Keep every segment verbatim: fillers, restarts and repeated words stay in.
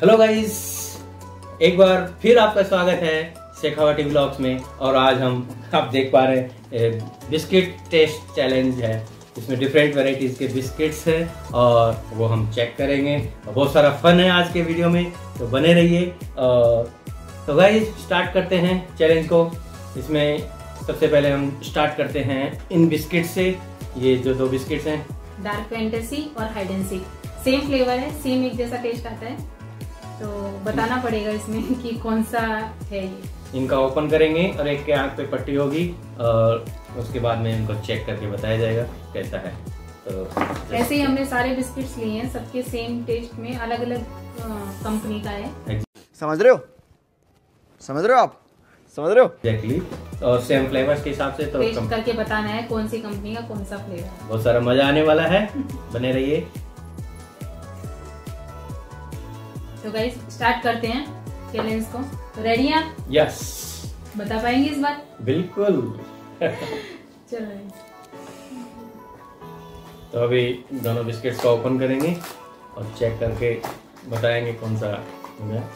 Hello guys, एक बार फिर आपका स्वागत है शेखावटी व्लॉग्स में। और आज हम आप देख पा रहे हैं बिस्किट टेस्ट चैलेंज है। इसमें डिफरेंट वेराइटीज के बिस्किट्स हैं और वो हम चेक करेंगे। बहुत सारा फन है आज के वीडियो में, तो बने रहिए। और तो गाइस स्टार्ट करते हैं चैलेंज को। इसमें सबसे पहले हम स्टार्ट करते हैं इन बिस्किट से। ये जो दो बिस्किट्स हैं, डार्क फैंटेसी और Hide and Seek, same flavour है, सेम एक जैसा टेस्ट आता है। तो बताना पड़ेगा इसमें कि कौन सा है ये। इनका ओपन करेंगे और एक के आंख पे पट्टी होगी और उसके बाद में इनको चेक करके बताया जाएगा कैसा है। तो ऐसे ही हमने सारे बिस्किट्स लिए हैं, सबके सेम टेस्ट में, अलग अलग कंपनी का है। समझ रहे हो समझ रहे हो आप समझ रहे हो एग्जैक्टली। और सेम फ्लेवर्स के हिसाब से तो टेस्ट करके बताना है कौन सी कंपनी का कौन सा फ्लेवर। बहुत सारा मजा आने वाला है, बने रहिए। तो गाइस स्टार्ट करते हैं चैलेंज को। तो रेडी हैं आप? यस। बता पाएंगे इस बार? बिल्कुल। चलो तो अभी दोनों बिस्किट्स को ओपन करेंगे और चेक करके बताएंगे कौन सा है।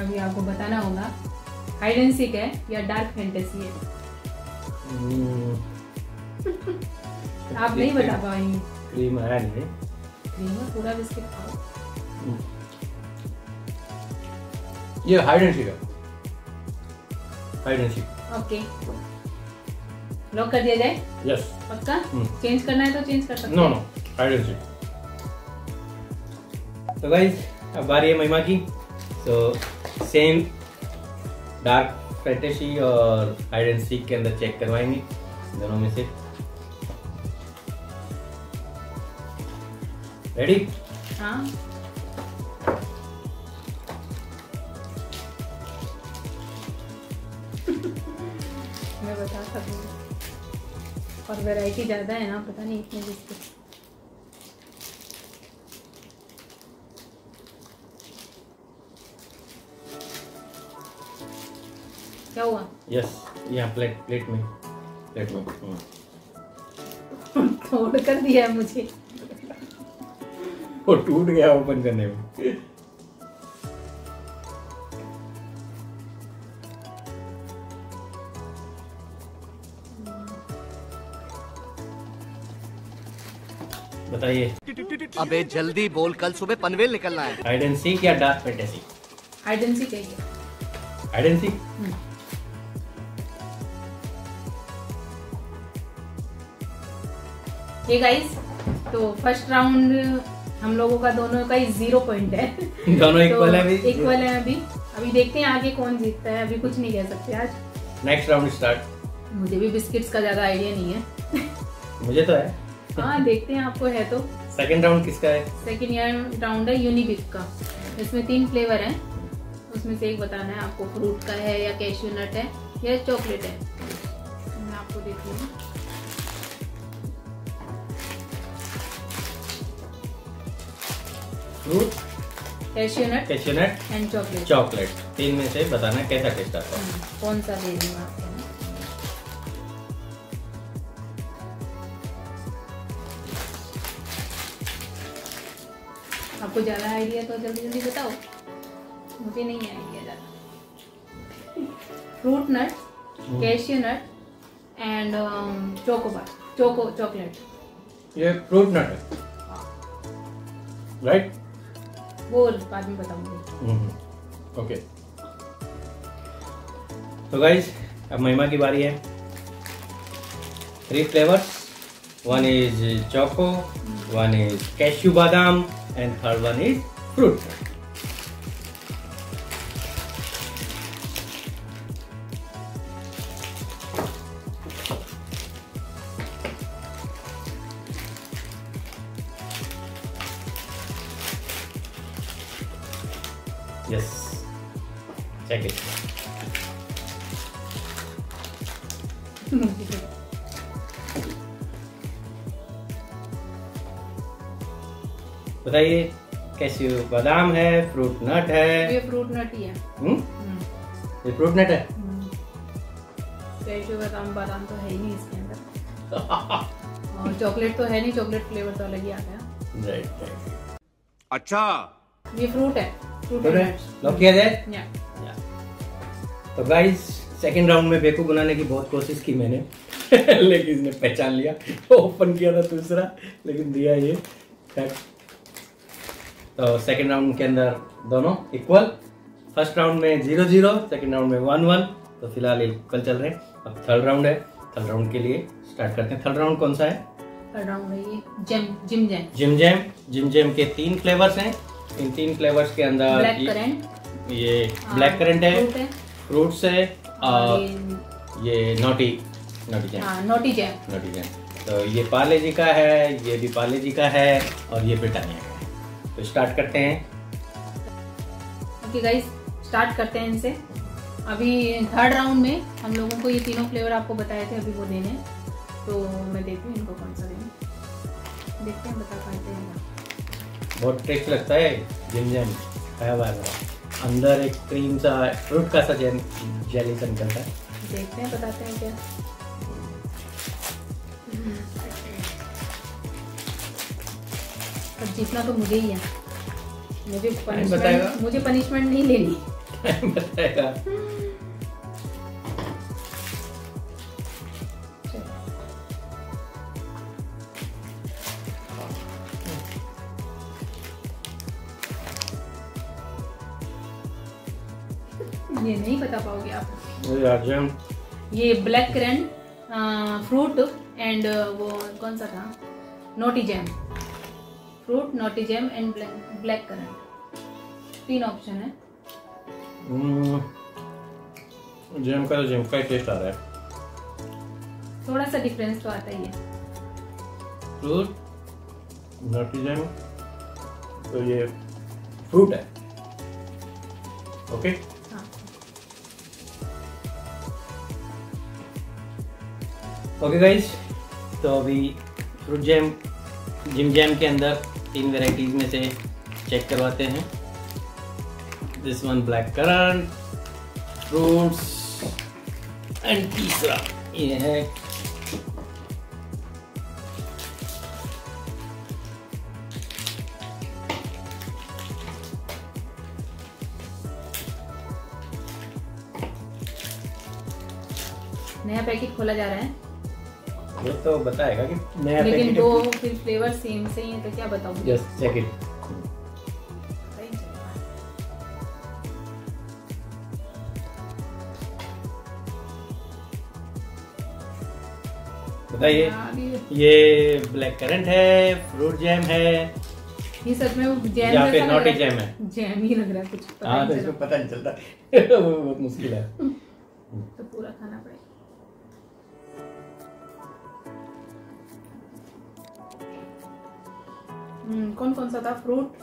अभी आपको बताना होगा हाइड एंड सीक है या डार्क फैंटेसी है। आप नहीं बता पाएंगे। क्रीम आया नहीं, क्रीम है पूरा बिस्किट खाओ। ये हाइड एंड सीक है। Hide and Seek okay, lock कर दिया जाए। यस। पक्का? चेंज करना है तो चेंज कर सकते हैं। No no, Hide and Seek. तो गाइज अब बारी है महिमा की। तो सेम डार्क फैंटेसी और हाइड एंड सीक के अंदर चेक करवाएंगे दोनों में से। रेडी? हाँ। मैं बता सकती हूँ, और वैरायटी ज़्यादा है ना, पता नहीं इतने बिस्किट। क्या हुआ? यस yes, यहाँ प्लेट प्लेट में प्लेट में तोड़ कर दिया है मुझे। वो टूट गया ओपन करने में। बताइए। अबे जल्दी बोल, कल सुबह पनवेल निकलना है। हाइड एंड सीक या Dark Fantasy? Hide and Seek कहिए। Hide and Seek? ये गाइस तो फर्स्ट राउंड हम लोगों का दोनों का ही जीरो पॉइंट है। दोनों इक्वल है। तो इक्वल है अभी। अभी देखते हैं आगे कौन जीतता है, अभी कुछ नहीं कह सकते। आज नेक्स्ट राउंड स्टार्ट। मुझे भी बिस्किट्स का ज्यादा आइडिया नहीं है। मुझे तो है। हाँ देखते हैं आपको है तो। सेकंड राउंड किसका है? सेकंड राउंड है यूनिबिक का। इसमें तीन फ्लेवर है, उसमें से एक बताना है आपको। फ्रूट का है या कैश्यू नट है या चॉकलेट है। मैं आपको देख लूँ। Fruit, cashew nut, cashew nut and chocolate. Chocolate, तीन में से बताना कैसा टेस्ट आता है, कौन सा दे दूँ आपको। आपको ज्यादा आइडिया तो जल्दी जल्दी बताओ, मुझे नहीं आइडिया ज्यादा। Fruit nut, cashew nut and chocobar, choco chocolate. ये फ्रूट नट है राइट? वो बाद में बताऊंगी। ओके तो गाइज अब महिमा की बारी है। Three flavours, one is choco, one is cashew बादाम and third one is fruit. Yes, check it. बताइए कैसी हो? बादाम है, फ्रूट नट है, ये फ्रूट नट ही है, हुँ? हुँ। ये फ्रूट नट है, बादाम बादाम तो है ही नहीं इसके अंदर और चॉकलेट तो है नहीं, चॉकलेट फ्लेवर तो अलग ही आता है। राइट राइट, अच्छा ये फ्रूट है, फ्रूट है, लॉक किया जाए। या तो गाइस सेकंड राउंड में बेवकूफ बनाने की बहुत कोशिश की मैंने लेकिन इसने पहचान लिया, ओपन किया था दूसरा लेकिन दिया ये। तो सेकंड राउंड के अंदर दोनों इक्वल, फर्स्ट राउंड में जीरो जीरो, सेकंड राउंड में वन वन, तो फिलहाल इक्वल चल रहे हैं। अब थर्ड राउंड है, थर्ड राउंड के लिए स्टार्ट करते हैं। थर्ड राउंड कौन सा है? थर्ड राउंड है ये Jim Jim Jam. Jim Jam Jim Jam के तीन फ्लेवर्स हैं, इन तीन फ्लेवर्स के अंदर ये ब्लैक करंट है, फ्रूट्स है और ये naughty naughty jam naughty jam naughty jam. तो ये पार्ले-जी का है, ये भी पार्ले-जी का है और ये ब्रिटानिया का है। तो स्टार्ट करते हैं। ओके गाइस स्टार्ट करते हैं इनसे। अभी थर्ड राउंड में हम लोगों को ये तीनों फ्लेवर आपको बताए थे, अभी वो देने, तो मैं देखती हूँ इनको कौन सा देना, देखते हैं बता पाते हैं। बहुत टेस्ट लगता है जिम जैम, खाया हुआ है, अंदर एक क्रीम सा फ्रूट का सा जेली सा निकलता है। देखते हैं बताते हैं क्या। अब जीतना तो मुझे ही है, मुझे पनिशमेंट मुझे पनिशमेंट नहीं लेनी बताएगा। ये नहीं बता पाओगे आप। ये ब्लैक करंट फ्रूट एंड वो कौन सा था, naughty jam, fruit naughty jam and black currant, तीन ऑप्शन है। जैम का तो जैम का ही टेस्ट आ रहा है, थोड़ा सा डिफरेंस तो आता ही है। फ्रूट नोटी जैम तो ये फ्रूट है। Okay okay? ओके गाइज, तो अभी फ्रूट जैम जिम जैम के अंदर तीन वेराइटीज में से चेक करवाते हैं। This one black currant fruits and तीसरा ये है नया पैकेट खोला जा रहा है, ये तो बताएगा कि नया, लेकिन दो फिर फ्लेवर सेम से ही है तो क्या बताऊं। Just check it. बताइए, ये ब्लैक करंट है, फ्रूट जैम है, ये सच में वो जैम या फिर नॉटी जैम है, जैम ही लग रहा है कुछ पता। हाँ तो इसको पता नहीं चलता, वो बहुत मुश्किल है, तो पूरा खाना पड़ेगा। कौन कौन सा था? Fruit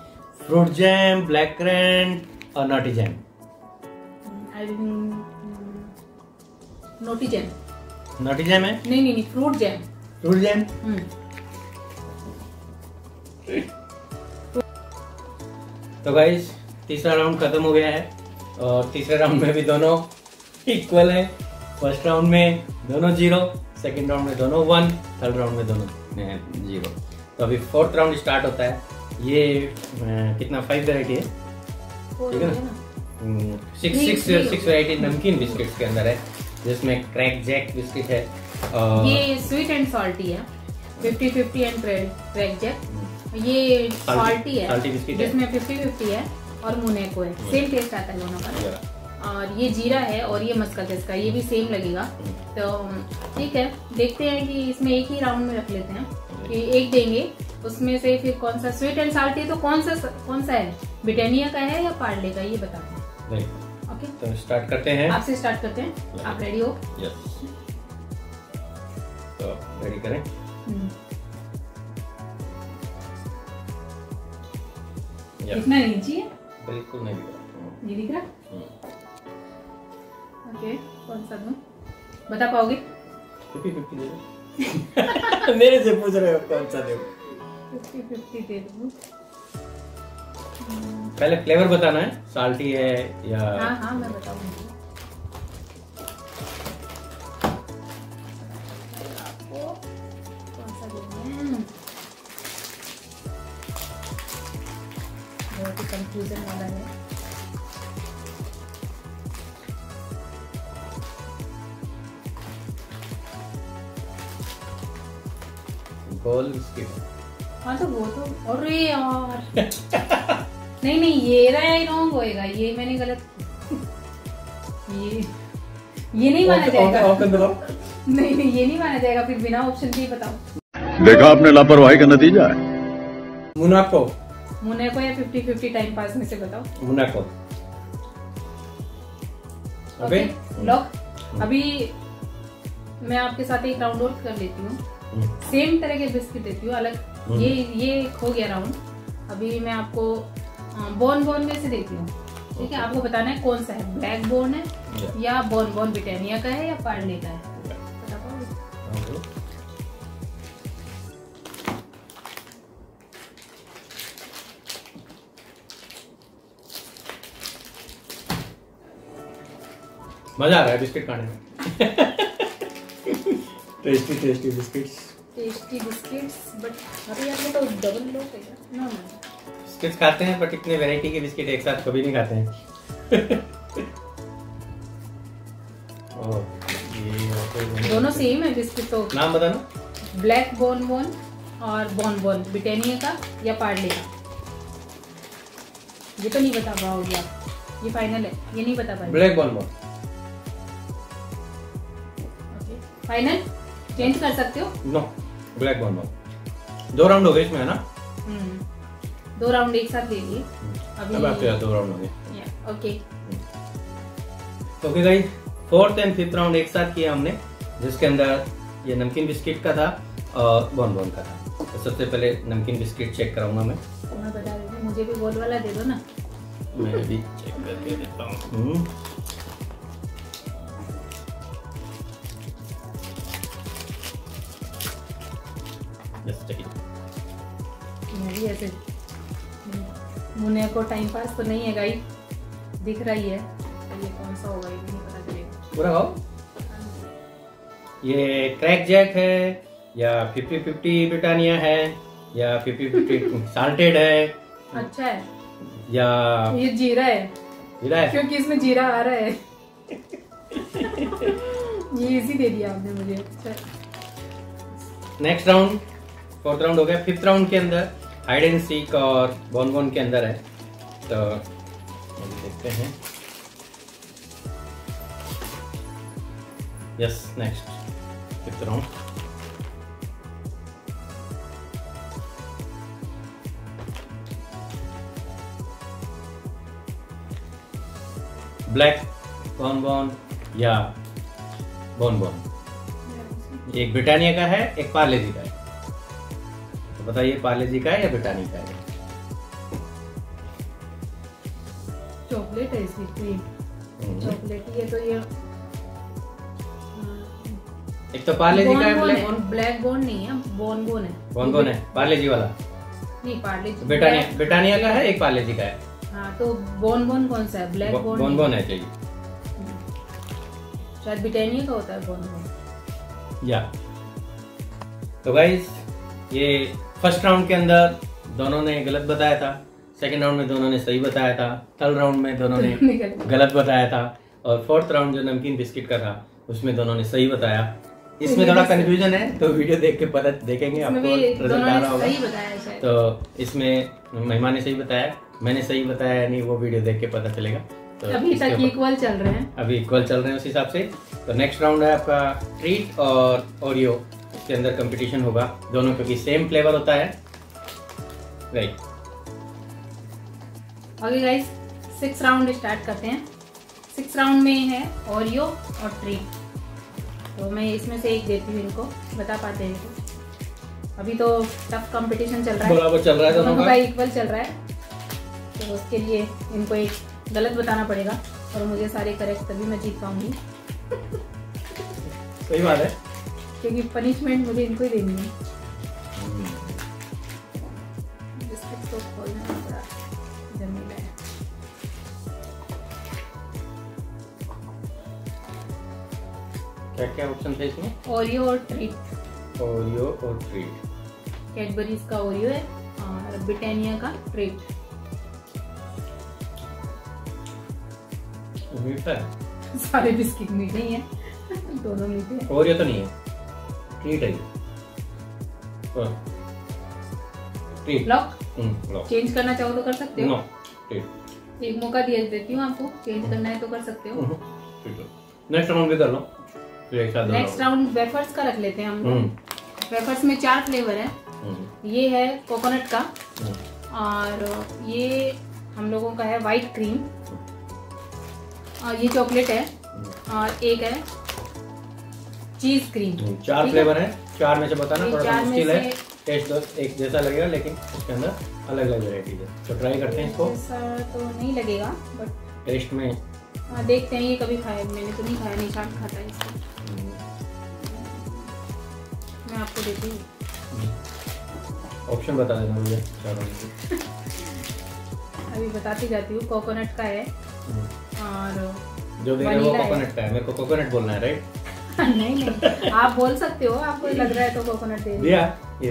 fruit jam, black currant और naughty jam. Naughty jam naughty jam है? नहीं नहीं नहीं, फ्रूट जैम फ्रूट जैम। तो गाइस तीसरा राउंड खत्म हो गया है और तीसरे राउंड में भी दोनों इक्वल है। फर्स्ट राउंड में दोनों जीरो, सेकंड राउंड में दोनों वन, थर्ड राउंड में दोनों जीरो। तो अभी फोर्थ राउंड स्टार्ट होता है। ये कितना, फाइव वैरायटी है, ठीक है ना? सिक्स सिक्स सिक्स वैरायटी नमकीन बिस्किट्स के अंदर है, जिसमें क्रैक जैक बिस्किट है, और ये स्वीट एंड सॉल्टी है, fifty fifty and Crack Jack. ये सॉल्टी है, सॉल्टी बिस्किट है, जिसमें फिफ्टी फिफ्टी है और मोनेको है, सेम टेस्ट आता है दोनों का। और ये जीरा है और ये मस्कटेस का, ये भी सेम लगेगा। तो ठीक है, देखते हैं कि इसमें एक ही राउंड में रख लेते हैं, एक देंगे उसमें से फिर कौन सा स्वीट एंड साल्टी। तो कौन सा कौन सा है, ब्रिटानिया का है या पार्ले का, ये बता दें। ओके तो स्टार्ट करते हैं, आपसे स्टार्ट करते हैं। आप रेडी हो? यस। तो रेडी करें। इतना नीचे है, बिल्कुल नहीं दिख रहा, ये दिख रहा। ओके कौन सा दूं, बता पाओगे? फिफ्टी फिफ्टी दे दो मेरे से पूछ रहे हो कौन सा देव? फिफ्टी फिफ्टी दे दूँ। पहले फ्लेवर बताना है, साल्टी है या? हाँ हाँ मैं बताऊंगी। आपको कौन सा देना है? बहुत ही कंफ्यूजन वाला है। गोल बिस्किट। हाँ तो वो तो, अरे यार नहीं नहीं ये रहा है, रॉन्ग होएगा ये, मैंने गलत ये ये नहीं माना जाएगा। ऑप्शन बताओ। नहीं नहीं ये नहीं माना जाएगा, फिर बिना ऑप्शन के ही बताओ। देखा आपने लापरवाही का नतीजा है। मुनाको मुनाको या फिफ्टी फिफ्टी टाइम पास में से बताओ। मुनाको। Okay lock. अभी मैं आपके साथ एक राउंड और कर लेती हूँ, सेम तरह के बिस्किट देती हूँ अलग। ये ये हो गया राउंड। अभी मैं आपको बॉन बॉन में से देती हूँ, ठीक है? आपको बताना है कौन सा है, ब्लैक बॉन है या बॉन बॉन ब्रिटानिया का है या पार्ले का है। मजा आ रहा है बिस्किट खाने में tasty tasty biscuits, tasty biscuits. But अरे आपने तो डबल लोग है ना। बिस्किट्स खाते हैं बट इतने वैरायटी के बिस्किट एक साथ कभी नहीं खाते हैं। ओ ये दोनों सेम है बिस्किट, तो नाम बताना। ब्लैक बॉन बॉन और बॉन बॉन ब्रिटानिया का या पार्ले का। ये तो नहीं बता पाओगे आप, ये फाइनल है, ये नहीं बता पाएंगे। ब्लैक बॉन बॉन फाइनल, चेंज कर सकते हो? नो, ब्लैक बॉन बॉन। दो राउंड हो गए इसमें है ना? हम्म, दो राउंड एक साथ ले लिए। अभी अब आपके दो राउंड हो गए। Okay. Okay guys, fourth and fifth round एक साथ किया हमने, जिसके अंदर ये नमकीन बिस्किट का था और बॉन बॉन का था। तो सबसे पहले नमकीन बिस्किट चेक कराऊंगा मैं। मैं बता रही हूँ, मुझे भी गोल वाला दे दो ना। मैं भी चेक करके देता हूँ। ऐसे मुने को टाइम पास तो नहीं है गाइस, दिख रही है। तो ये कौन सा होगा ये नहीं पता चलेगा। पूरा हो ये क्रैक जैक है या फिफ्टी फिफ्टी ब्रिटानिया है या फिफ्टी फिफ्टी साल्टेड है। अच्छा है या ये जीरा है। जीरा है क्योंकि इसमें जीरा आ रहा है ये इजी दे दिया आपने मुझे। नेक्स्ट राउंड फोर्थ राउंड हो गया। फिफ्थ राउंड के अंदर हाइड एंड सीक और बॉन बॉन के अंदर है, तो देखते हैं। Yes next fifth round. Black bon bon या बॉन बॉन, एक ब्रिटानिया का है एक पार्ले जी का है। बताइए पार्ले-जी का है या ब्रिटानिया का है? चॉकलेट है इसकी क्रीम, चॉकलेट ही है तो ये। एक तो पार्ले-जी का है, ब्लैक बॉन, ब्लैक बॉन नहीं है, बॉन बॉन है, बॉन बॉन है पार्ले-जी वाला। नहीं पार्ले-जी ब्रिटानिया, ब्रिटानिया का है एक पार्ले-जी का है। हाँ तो बॉन बॉन कौन सा है? ब्लैक बॉन बॉन बॉन है चाहिए, शायद ब्रिटानिया का होता है बॉन बॉन या। तो गाइस ये फर्स्ट राउंड के अंदर दोनों ने गलत बताया था, सेकंड राउंड में दोनों ने सही बताया था, थर्ड राउंड में दोनों ने गलत बताया था, और फोर्थ राउंड जो नमकीन बिस्किट का था उसमें दोनों ने सही बताया। इसमें थोड़ा कंफ्यूजन है तो वीडियो देख के पता देखेंगे आपको रिजल्ट आ रहा होगा। तो इसमें मेहमान ने सही बताया, मैंने सही बताया नहीं, वो वीडियो देख के पता चलेगा। तो अभी तक इक्वल चल रहे हैं, अभी इक्वल चल रहे हैं उस हिसाब से। तो नेक्स्ट राउंड है आपका ट्रीट और ओरियो के अंदर कंपटीशन होगा दोनों, क्योंकि सेम फ्लेवर होता है, right? Okay guys, six round start करते हैं। सिक्स राउंड में है ओरियो और ट्रीट, तो मैं इसमें से एक देती हूँ इनको, बता पाते हैं? अभी तो टफ कंपटीशन चल रहा है, बराबर चल रहा है, दोनों का इक्वल चल रहा है। तो उसके लिए इनको एक गलत बताना पड़ेगा और मुझे सारे करेक्ट, तभी मैं जीत पाऊंगी। सही बात है, क्योंकि पनिशमेंट मुझे इनको ही देनी है। बिस्किट तो खोलना पड़ा। क्या क्या ऑप्शन थे इसमें? ओरियो और ट्रीट। ओरियो और ट्रीट। कैडबरीज का ओरियो है और ब्रिटानिया का ट्रीट। मीठा है। सारे बिस्किट मीठे ही हैं, दोनों मीठे हैं। ओरियो तो नहीं है, ट्रीट है ये। लॉक? लॉक। चेंज करना चाहो तो कर सकते हो। ट्रीट। एक मौका दे देती हूँ आपको, चेंज करना है तो कर सकते हो। नेक्स्ट राउंड भी कर लो। नेक्स्ट राउंड वेफर्स का रख लेते हैं हम। वेफर्स में चार फ्लेवर है। ये है कोकोनट का और ये हम लोगों का है वाइट क्रीम और ये चॉकलेट है और एक है चीज क्रीम। चार फ्लेवर है, चार में से बताना थोड़ा मुश्किल है। टेस्ट एक जैसा लगेगा लेकिन इसके अंदर अलग अलग वेराइटीज है। तो ट्राई करते हैं इसको। तो नहीं लगेगा बट टेस्ट में हाँ देखते हैं। ये कभी खाया मैंने तो नहीं खाया, निशान खाता है इसको। मैं आपको देती हूँ, ऑप्शन बता देना मुझे चारों में। अभी बताती जाती हूँ। कोकोनट का है और जो देख रहे हो कोकोनट का है। मेरे को कोकोनट बोलना है राइट? नहीं नहीं आप बोल सकते हो, आपको लग रहा है तो कोकोनट दे दिया।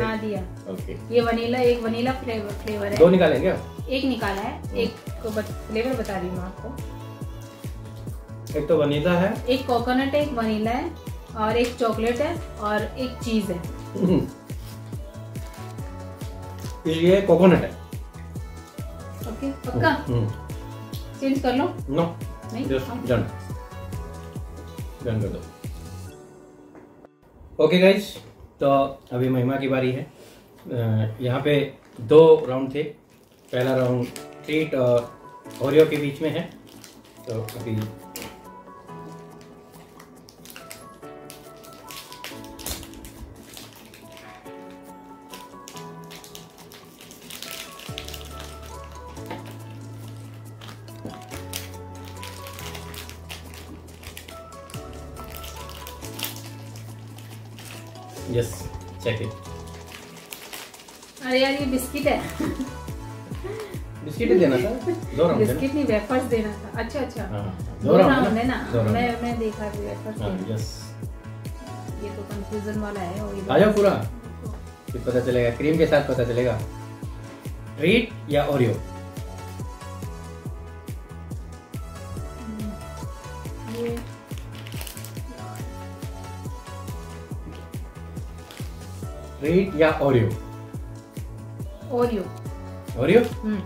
हाँ दिया। ओके ये वनीला, एक वनीला फ्लेवर फ्लेवर है। दो निकाले क्या? एक निकाला है, एक फ्लेवर बता रही हूँ आपको। एक तो वनीला है, एक कोकोनट है, एक वनीला है और एक चॉकलेट है और एक चीज है। ये कोकोनट है। ओके पक्का? चेंज कर लो। नो नहीं डन डन कर दो। ओके गाइस, तो अभी महिमा की बारी है। यहाँ पे दो राउंड थे। पहला राउंड ट्रीट और ओरियो के बीच में है। तो अभी यस चेक इट। अरे यार ये बिस्किट है। बिस्किट ही देना था। दो राउंड बिस्किट नहीं, वेफर्स देना था। अच्छा अच्छा हां दो राउंड है ना। मैं मैं देखा भी वेफर्स। हां यस ये तो कंफ्यूजन वाला है। और आ जाओ पूरा फिर पता चलेगा, क्रीम के साथ पता चलेगा ट्रीट या ओरियो। ट्रीट या ओरियो? ओरियो। ओरियो? हम्म।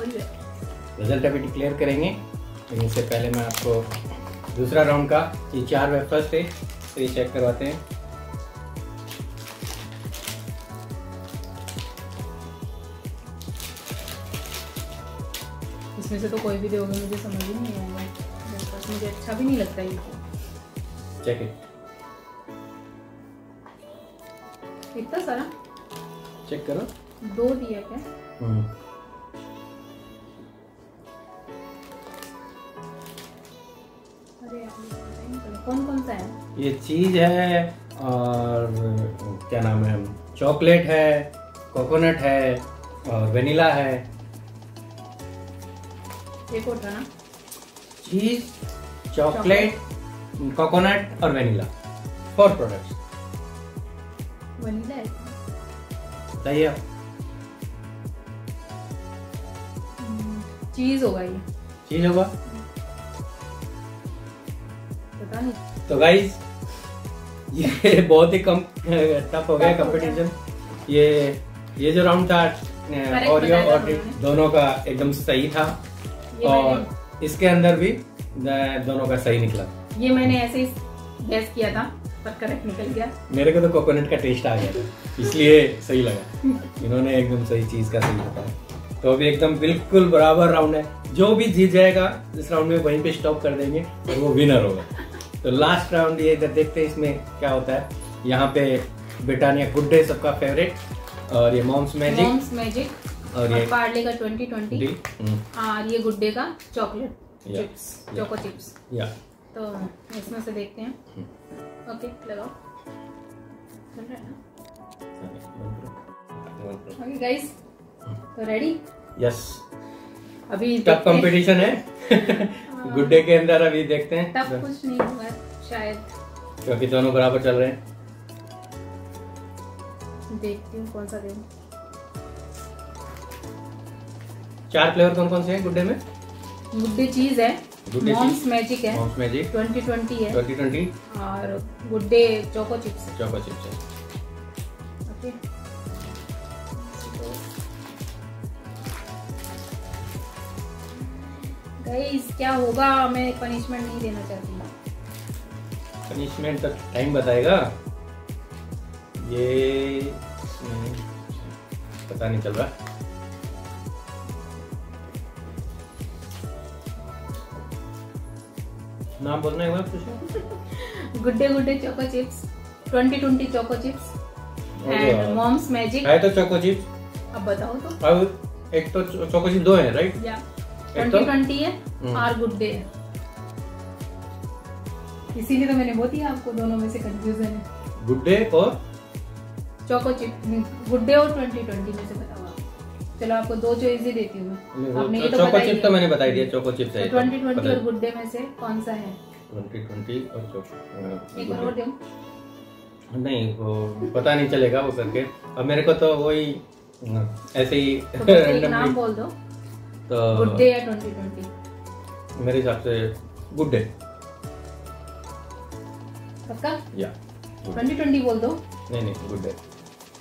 ओरियो। रिजल्ट अभी डिक्लेयर करेंगे, लेकिन इससे पहले मैं आपको दूसरा राउंड का, ये चार वेफर्स थे तो ये चेक करवाते हैं। इसमें से तो कोई भी दोगे मुझे समझ ही नहीं आएगा, मुझे अच्छा भी नहीं लगता ये। Check it. इतना सारा चेक करो। दो दिया क्या? हम्म। अरे यार कौन कौन सा है? ये चीज है और क्या नाम है, चॉकलेट है, कोकोनट है और वेनिला है। एक और ना चीज, चॉकलेट, कोकोनट और वेनिला। Four products. वनीला है सही है। चीज होगा ये। चीज होगा पता नहीं। तो गाइस ये बहुत ही कम टफ हो गया कंपटीशन। ये ये जो राउंड था ओरियो और दोनों का एकदम सही था और इसके अंदर भी दोनों का सही निकला। ये मैंने ऐसे ही गैस किया था पर करेक्ट निकल गया। मेरे को तो कोकोनट का टेस्ट आ गया इसलिए सही लगा। इन्होंने एकदम सही चीज का सही बताया। तो अभी एकदम बिल्कुल बराबर राउंड है। जो भी जीत जाएगा इस राउंड में वहीं पे स्टॉप कर देंगे और वो विनर होगा। तो लास्ट राउंड ये इधर देखते हैं इसमें क्या होता है। यहाँ पे ब्रिटानिया गुड डे सबका फेवरेट और ये मॉम्स मैजिक मॉम्स मैजिक और ये पार्ले का ट्वेंटी ट्वेंटी और ये गुड डे का चॉकलेट चिप्स चोको चिप्स। या तो इसमें से देखते हैं। ओके लगाओ। चल रहा है ना? ओके गाइस तो रेडी? यस। अभी टफ कंपटीशन है गुड डे के अंदर। अभी देखते हैं। टफ कुछ नहीं हुआ है शायद, क्योंकि दोनों बराबर चल रहे हैं। देखती हूँ कौन सा गेम। चार फ्लेवर कौन कौन से हैं गुड डे में? गुड डे चीज है, मॉम्स मैजिक है, मॉम्स मैजिक ट्वेंटी ट्वेंटी है, ट्वेंटी ट्वेंटी और Good Day choco chips, choco chips है। ओके गाइस क्या होगा? मैं पनिशमेंट नहीं देना चाहती हूँ, पनिशमेंट तक टाइम बताएगा। ये पता नहीं चल रहा। नाम बोलना है कुछ? Good Day Good Day choco chips, twenty twenty choco chips and Mom's Magic है। तो चोको चिप्स अब बताओ तो। अब एक तो चोको चिप्स दो है राइट? या ट्वेंटी ट्वेंटी है और गुड डे है, इसीलिए तो मैंने बहुत ही आपको दोनों में से कंफ्यूजन है। गुड डे और चोको चिप, गुड डे और ट्वेंटी ट्वेंटी में से बताओ आप। चलो आपको दो चॉइस ही देती हूँ। आपने ये तो चोको चिप तो मैंने बता दिया, चोको चिप है। ट्वेंटी ट्वेंटी और गुड डे में से कौन सा है? ट्वेंटी ट्वेंटी और चोको, एक और दे नहीं वो पता नहीं चलेगा वो करके। अब मेरे को तो वही ऐसे ही नाम बोल दो तो। गुड डे या ट्वेंटी ट्वेंटी? मेरे हिसाब से गुड डे पक्का? या ट्वेंटी ट्वेंटी बोल दो। नहीं नहीं गुड डे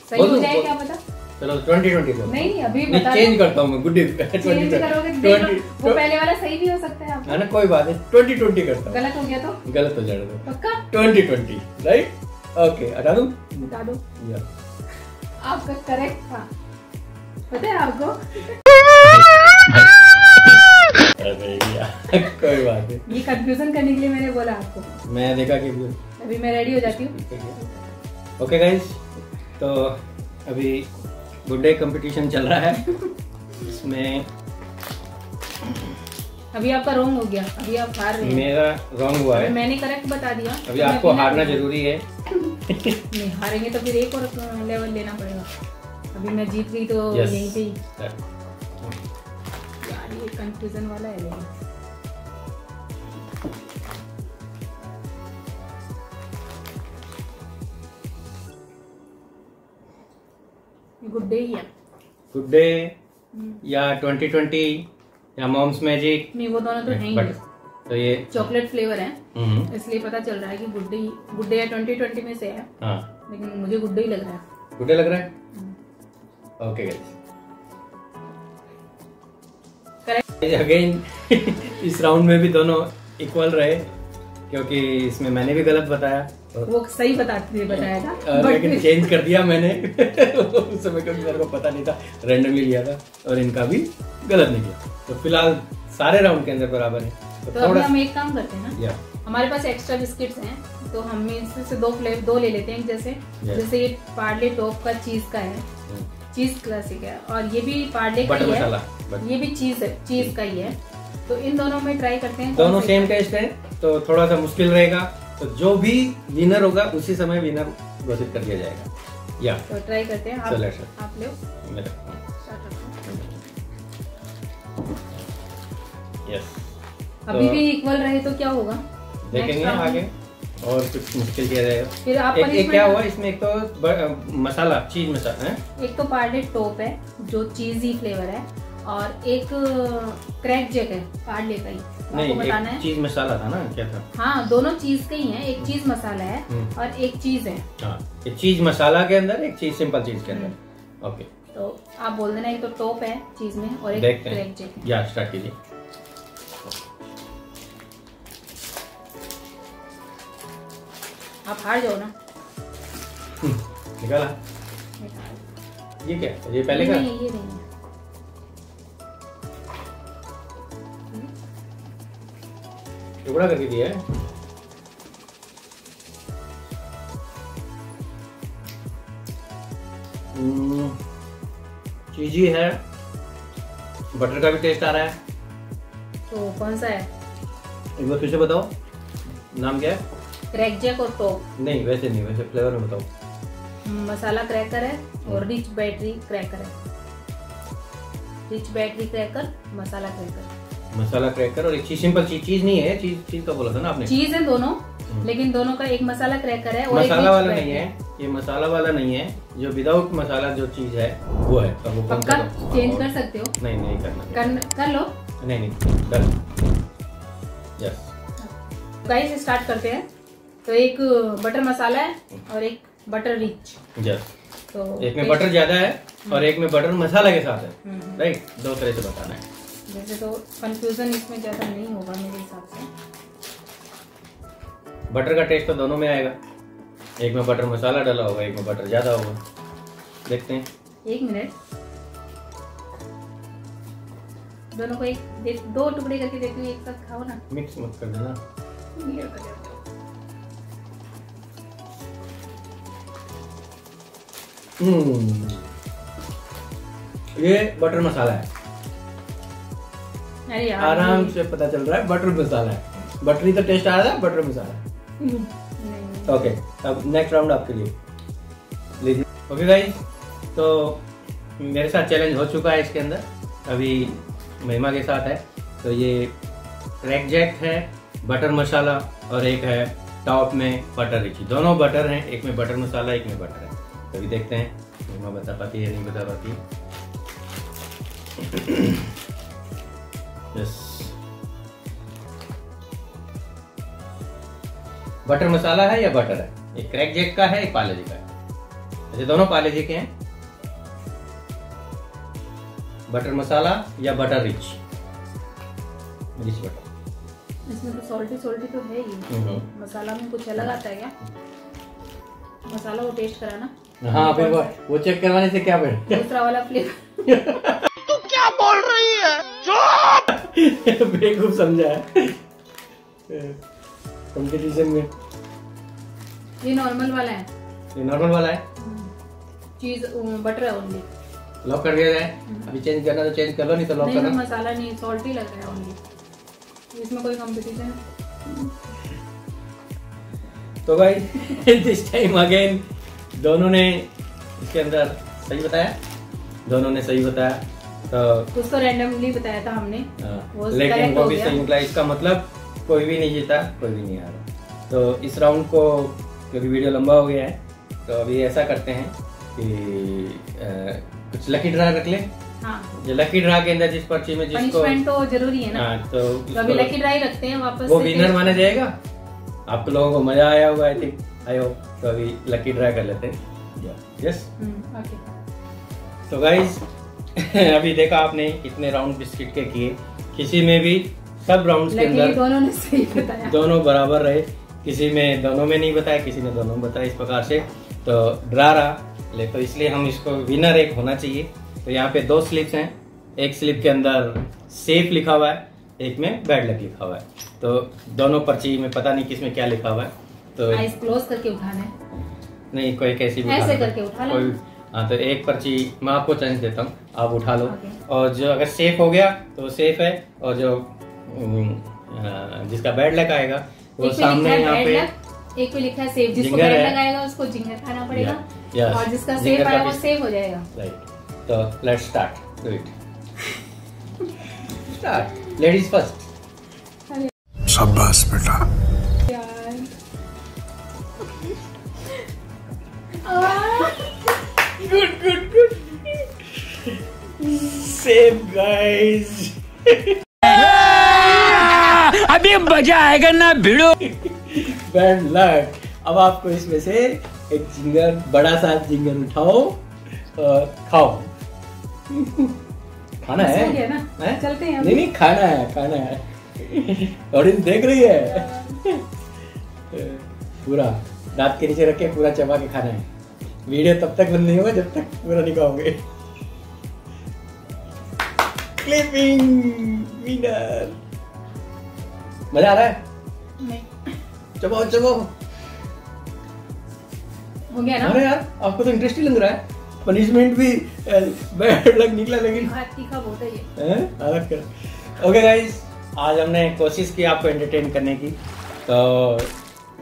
सही हो जाए क्या पता। चलो ट्वेंटी ट्वेंटी दो। नहीं अभी बता, चेंज करता हूं मैं Good Day twenty twenty. Change करोगे ट्वेंटी, वो पहले वाला सही भी हो सकता है आपका है ना, कोई बात नहीं। ट्वेंटी ट्वेंटी करता हूं, गलत हो गया तो गलत हो जाएगा पक्का। Twenty twenty right okay. हटा दूं? हटा दो या आपका करेक्ट था। पता है आपको कोई बात नहीं, ये कंफ्यूजन करने के लिए मैंने बोला आपको। मैं देखा कि अभी मैं रेडी हो जाती हूँ। ओके गाइस तो अभी गुड डे कंपटीशन चल रहा है, इसमें अभी आपका रॉन्ग हो गया, अभी आप हार रहे हैं। मेरा रॉन्ग हुआ है, मैंने करेक्ट बता दिया। अभी तो आपको हारना जरूरी है। नहीं हारेंगे तो फिर एक और लेवल लेना पड़ेगा। अभी मैं जीत गई तो यहीं से ही। ये कंफ्यूजन वाला है लेकिन। गुड डे या गुड डे या ट्वेंटी ट्वेंटी या मॉम्स मैजिक, नहीं वो दोनों तो नहीं है। तो ये चॉकलेट फ्लेवर है इसलिए पता चल रहा है कि गुड डे गुड डे या ट्वेंटी ट्वेंटी में से है। हाँ लेकिन मुझे गुड डे ही लग रहा है। गुड डे लग रहा है ओके गाइस। अगेन इस राउंड में भी दोनों इक्वल रहे क्योंकि इसमें मैंने भी गलत बताया। वो सही बताते बताया था लेकिन चेंज कर दिया मैंने। उस समय क्योंकि मेरे को पता नहीं था, रैंडमली लिया था और इनका भी गलत निकला। तो फिलहाल सारे राउंड के अंदर बराबर है। तो, तो अभी हम एक काम करते हैं ना, हमारे पास एक्स्ट्रा बिस्किट्स हैं तो हम इससे दो फ्लेवर दो ले लेते हैं। जैसे जैसे ये पार्ले टॉप का चीज का है, चीज क्लासिक है, और ये भी पार्ले का ही है, ये भी चीज है, चीज का ही है। तो इन दोनों में ट्राई करते हैं। दोनों सेम टेस्ट है तो थोड़ा सा मुश्किल रहेगा। तो जो भी विनर होगा उसी समय विनर घोषित कर दिया जाएगा। या तो ट्राई करते हैं। आप आप लो यस। अभी भी इक्वल रहे तो क्या होगा देखेंगे आगे, और कुछ मुश्किल किया जाएगा फिर। आप एक, एक क्या हुआ इसमें? एक तो मसाला चीज मसाला है, एक तो पार्ले टॉप है जो चीजी फ्लेवर है, और एक क्रैक जैक है पार्ले का ही। आपको बताना है चीज मसाला था ना क्या था? हाँ दोनों चीज के ही हैं, एक चीज मसाला है और एक चीज है। हाँ एक चीज मसाला के अंदर, एक चीज सिंपल चीज के अंदर। ओके तो आप बोल देना, एक तो टॉप है चीज में और एक क्रैक जैक। या स्टार्ट कीजिए। आप हार जाओ ना। निकाला ये क्या? ये पहले का नहीं, ये नहीं टुकड़ा करके दिया है। चीजी है, बटर का भी टेस्ट आ रहा है। तो कौन सा है एक बार फिर से बताओ, नाम क्या है? क्रैक जैक और टॉप। नहीं वैसे नहीं, वैसे फ्लेवर में बताओ। मसाला क्रैकर है और रिच बैटरी क्रैकर है। Rich battery cracker, masala cracker, masala cracker और एक चीज सिंपल चीज। चीज नहीं है, चीज चीज का बोला था ना आपने। चीज है दोनों लेकिन दोनों का एक मसाला क्रैकर है और मसाला एक वाला नहीं है, ये मसाला वाला नहीं है। जो विदाउट मसाला जो चीज है वो है। तो वो पक्का चेंज कर सकते हो? नहीं नहीं करना कर, कर लो। नहीं नहीं कर। यस गाइस स्टार्ट करते हैं। तो एक बटर मसाला है और एक बटर रिच। यस तो एक में बटर ज्यादा है और एक में बटर मसाला के साथ है, राइट? दो तरह से बताना है जैसे, तो कंफ्यूजन इसमें ज्यादा नहीं होगा मेरे हिसाब से। बटर का टेस्ट तो दोनों में आएगा, एक में बटर मसाला डाला होगा, एक में बटर ज्यादा होगा। देखते हैं, एक मिनट। दोनों को एक दो टुकड़े करके देखो, एक साथ खाओ ना, मिक्स मत कर देना। हम्म, ये बटर मसाला है। अरे यार, आराम से पता चल रहा है बटर मसाला है। बटरी तो टेस्ट आ रहा है, बटर मसाला है। ओके, अब नेक्स्ट राउंड आपके लिए लीजिए। ओके गाइस, तो मेरे साथ चैलेंज हो चुका है इसके अंदर, अभी महिमा के साथ है। तो ये क्रैक जैक है, बटर मसाला, और एक है टॉप में बटर रिची। दोनों बटर हैं, एक में बटर मसाला, एक में बटर है। तो अभी देखते हैं महिमा बता पाती है नहीं बता पाती। Yes. बटर मसाला है या बटर है? एक क्रैक जैक का है, एक पार्ले-जी का है। अच्छा, दोनों पार्ले-जी के हैं। बटर मसाला या बटर रिच? Rich butter. इसमें तो सॉल्टी सॉल्टी तो है ही। मसाला में कुछ अलग आता है क्या? मसाला वो टेस्ट कराना। हाँ, फिर वो वो चेक करवाने से क्या फिर? दूसरा वाला फ्लेवर। तू क्या बोल रही है? बेवकूफ समझा है कंपटीशन में। ये नॉर्मल वाला है, ये नॉर्मल वाला है। चीज बटर है ओनली। लॉक कर दिया जाए? अभी चेंज करना तो चेंज कर लो, नहीं तो लॉक करना। नहीं, मसाला नहीं, सॉल्ट ही लग रहा है ओनली, इसमें कोई कंपटीशन। तो गाइस, दिस टाइम अगेन दोनों ने इसके अंदर सही बताया, दोनों ने सही बताया। तो कुछ तो रैंडमली बताया था हमने, वो लेकिन वो भी सही निकला। इसका मतलब कोई भी नहीं जीता, कोई भी नहीं हारा। तो इस राउंड को, क्योंकि वीडियो लंबा हो गया है, तो अभी ऐसा करते हैं कि आ, कुछ लकी ड्रा रख ले। हाँ। जो लकी ड्रा के अंदर जिस पर्ची में जिसको पनिशमेंट तो जरूरी है ना। हाँ, तो अभी लकी ड्रा ही रखते हैं वापस, वो विनर माना जाएगा। आप लोगों को मजा आया होगा, आई थिंक आई होप। तो अभी लकी ड्रा कर लेते हैं। Yes okay. तो गाइस, अभी देखा आपने कितने राउंड बिस्किट के किए। किसी में भी सब राउंड्स के अंदर दोनों ने सही बताया, दोनों बराबर रहे। किसी में दोनों में नहीं बताया, किसी ने दोनों में बताया। इस प्रकार से तो ड्रा रहा ले, तो इसलिए हम इसको विनर एक होना चाहिए। तो यहाँ पे दो स्लिप्स हैं, एक स्लिप के अंदर सेफ लिखा हुआ है, एक में बैड लक लिखा हुआ है। तो दोनों पर्ची में पता नहीं किस में क्या लिखा हुआ है। तो आइस क्लोज करके उठाना है, नहीं कोई कैसी ऐसे करके उठा लो। हाँ, तो एक पर्ची मैं आपको चांस देता हूँ, आप उठा लो। और जो अगर सेफ हो गया तो सेफ है, और जो जिसका बैड लक आएगा वो सामने यहाँ पे एक पे लिखा है सेफ, जिसको बैड लक आएगा उसको जिंगर खाना पड़ेगा। या, या, और जिसका सेफ आएगा वो सेफ हो जाएगा, राइट? तो let's start, do it. Start, ladies first. शाबाश बेटा। Good, good, good. Same guys. अभी मजा आएगा ना भिड़ो। Bad luck. अब आपको इसमें से एक जिंगर, बड़ा सा जिंगर उठाओ और खाओ। खाना है, है ना? है? चलते हैं। नहीं नहीं, खाना है, खाना है। और इन देख रही है, पूरा दांत के नीचे रख के पूरा चबा के खाना है। वीडियो तब तक बंद नहीं होगा जब तक पूरा नहीं खाओगे। Clipping winner. मजा आ रहा है? नहीं। चबाओ चबाओ। हो गया ना? अरे यार, आपको तो इंटरेस्टिंग लग रहा है। पनिशमेंट भी बैड लग निकला, लेकिन हाथ तीखा बहुत है ये। अलग कर। ओके गाइस, आज हमने कोशिश की आपको एंटरटेन करने की, तो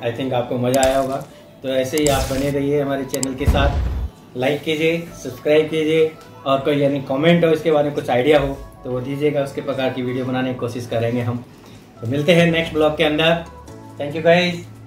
आई थिंक आपको मजा आया होगा। तो ऐसे ही आप बने रहिए हमारे चैनल के साथ। लाइक कीजिए, सब्सक्राइब कीजिए, और कोई यानी कमेंट हो, इसके बारे में कुछ आइडिया हो तो वो दीजिएगा। उसके प्रकार की वीडियो बनाने की कोशिश करेंगे हम। तो मिलते हैं नेक्स्ट ब्लॉग के अंदर। Thank you guys.